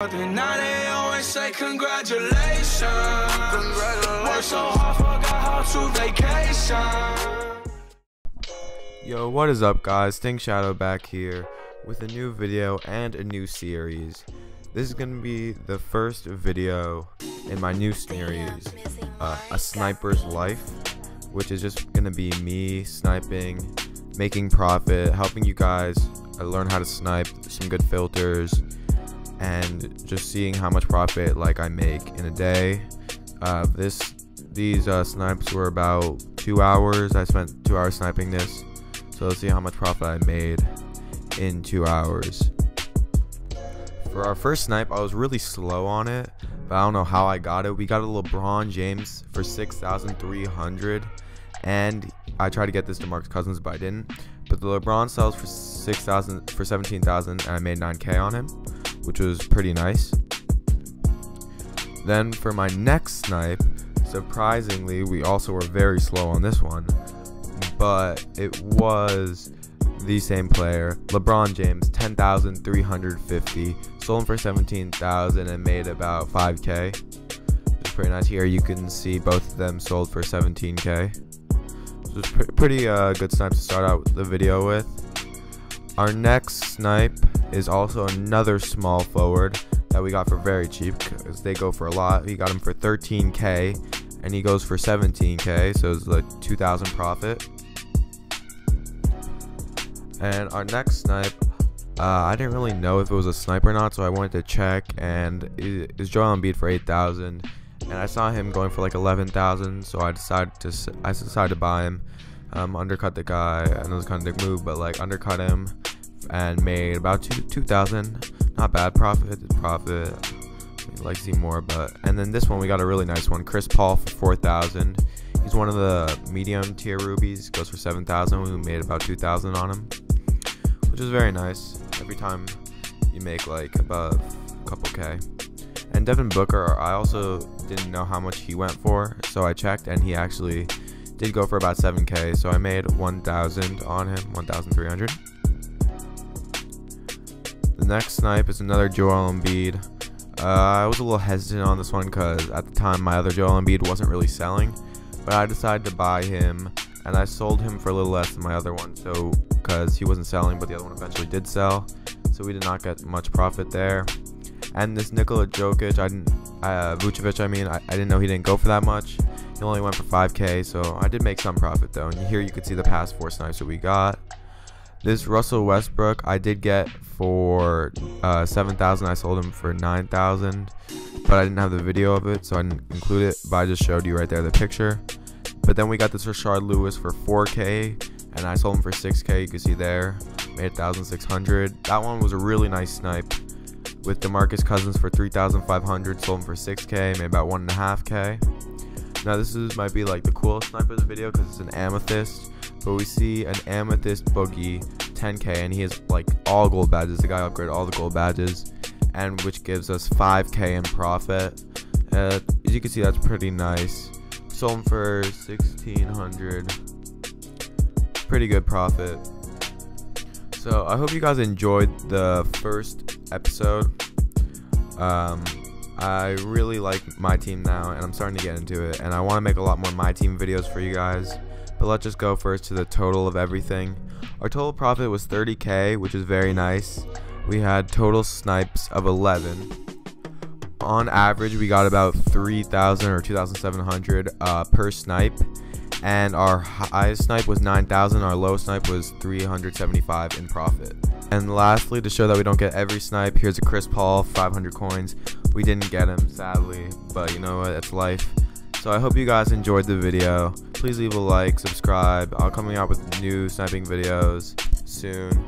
Now they always say congratulations. Worked so hard, forgot how to vacation. Yo, what is up guys, StingShadoww back here with a new video and a new series. This is gonna be the first video in my new series, A Sniper's Life, which is just gonna be me sniping, making profit, helping you guys learn how to snipe, some good filters, and just seeing how much profit like I make in a day. These snipes were about 2 hours. I spent 2 hours sniping this, so let's see how much profit I made in 2 hours. For our first snipe, I was really slow on it, but I don't know how I got it. We got a LeBron James for 6,300, and I tried to get this DeMarcus Cousins, but I didn't. But the LeBron sells for 17,000, and I made 9K on him, which was pretty nice. Then for my next snipe, surprisingly, we also were very slow on this one, but it was the same player, LeBron James, 10,350, sold him for 17,000 and made about 5K. It's pretty nice. Here you can see both of them sold for 17K. So it's pretty good snipe to start out the video with. Our next snipe is also another small forward that we got for very cheap because they go for a lot. He got him for 13K and he goes for 17K, so it's like 2,000 profit. And our next snipe, I didn't really know if it was a snipe or not, so I wanted to check, and it is Joel Embiid for 8,000, and I saw him going for like 11,000, so I decided to buy him. Undercut the guy, and it was kind of a dick move, but like undercut him and made about 2,000. Not bad profit. I'd like to see more, but and then this one we got a really nice one, Chris Paul for 4,000. He's one of the medium tier rubies, goes for 7,000. We made about 2,000 on him, which is very nice. Every time you make like above a couple K. And Devin Booker, I also didn't know how much he went for, so I checked, and he actually did go for about 7K, so I made 1,000 on him, 1,300. The next snipe is another Joel Embiid. I was a little hesitant on this one because at the time my other Joel Embiid wasn't really selling, but I decided to buy him, and I sold him for a little less than my other one, so because he wasn't selling, but the other one eventually did sell, so we did not get much profit there. And this Nikola Jokic, Vucevic, I didn't know he didn't go for that much. He only went for 5K, so I did make some profit though. And here you can see the past four snipes that we got. This Russell Westbrook, I did get for 7,000. I sold him for 9,000, but I didn't have the video of it, so I didn't include it, but I just showed you right there the picture. But then we got this Rashard Lewis for 4K, and I sold him for 6K. You can see there, made 1,600. That one was a really nice snipe. With DeMarcus Cousins for 3,500, sold him for 6K, made about 1.5K. Now this might be like the coolest snipe of the video because it's an amethyst, but we see an amethyst boogie 10K, and he has like all gold badges. The guy upgraded all the gold badges, and which gives us 5K in profit. As you can see, that's pretty nice. Sold him for 1,600. Pretty good profit. So I hope you guys enjoyed the first episode. I really like my team now, and I'm starting to get into it, and I want to make a lot more my team videos for you guys, but let's just go first to the total of everything. Our total profit was 30K, which is very nice. We had total snipes of 11. On average we got about 3,000 or 2,700 per snipe, and our highest snipe was 9,000. Our lowest snipe was 375 in profit. And lastly, to show that we don't get every snipe, here's a Chris Paul, 500 coins. We didn't get him, sadly, but you know what, it's life. So I hope you guys enjoyed the video. Please leave a like, subscribe. I'll be coming out with new sniping videos soon.